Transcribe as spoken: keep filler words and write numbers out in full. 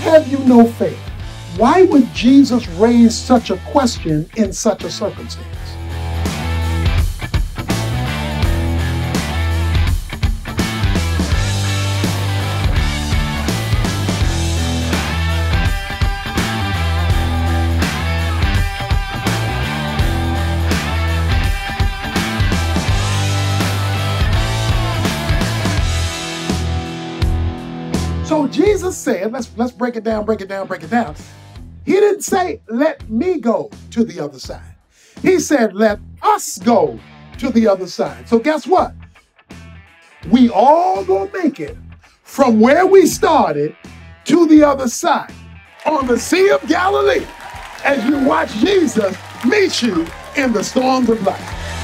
Have you no faith? Why would Jesus raise such a question in such a circumstance? So Jesus said, let's, let's break it down, break it down, break it down. He didn't say, let me go to the other side. He said, let us go to the other side. So guess what? We all gonna make it from where we started to the other side on the Sea of Galilee as you watch Jesus meet you in the storms of life.